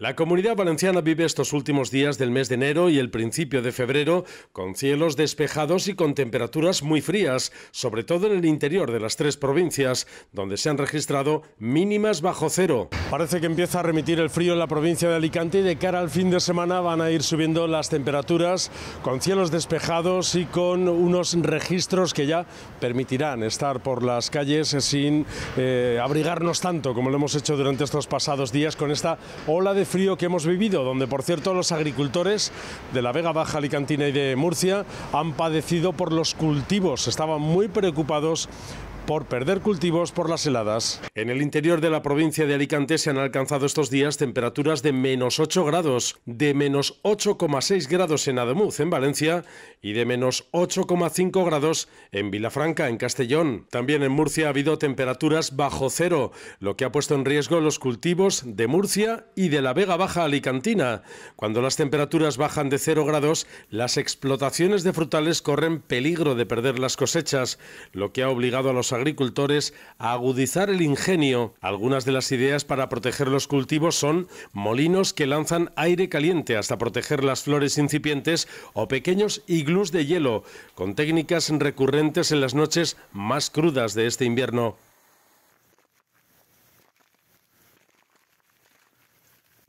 La Comunidad Valenciana vive estos últimos días del mes de enero y el principio de febrero con cielos despejados y con temperaturas muy frías, sobre todo en el interior de las tres provincias, donde se han registrado mínimas bajo cero. Parece que empieza a remitir el frío en la provincia de Alicante y de cara al fin de semana van a ir subiendo las temperaturas con cielos despejados y con unos registros que ya permitirán estar por las calles sin abrigarnos tanto como lo hemos hecho durante estos pasados días con esta ola de frío que hemos vivido, donde por cierto los agricultores de la Vega Baja Alicantina y de Murcia han padecido por los cultivos, estaban muy preocupados por perder cultivos por las heladas. En el interior de la provincia de Alicante se han alcanzado estos días temperaturas de menos 8 grados, de menos 8,6 grados en Ademuz, en Valencia, y de menos 8,5 grados en Vilafranca, en Castellón. También en Murcia ha habido temperaturas bajo cero, lo que ha puesto en riesgo los cultivos de Murcia y de la Vega Baja Alicantina. Cuando las temperaturas bajan de 0 grados, las explotaciones de frutales corren peligro de perder las cosechas, lo que ha obligado a los agricultores a agudizar el ingenio. Algunas de las ideas para proteger los cultivos son molinos que lanzan aire caliente hasta proteger las flores incipientes o pequeños iglús de hielo, con técnicas recurrentes en las noches más crudas de este invierno.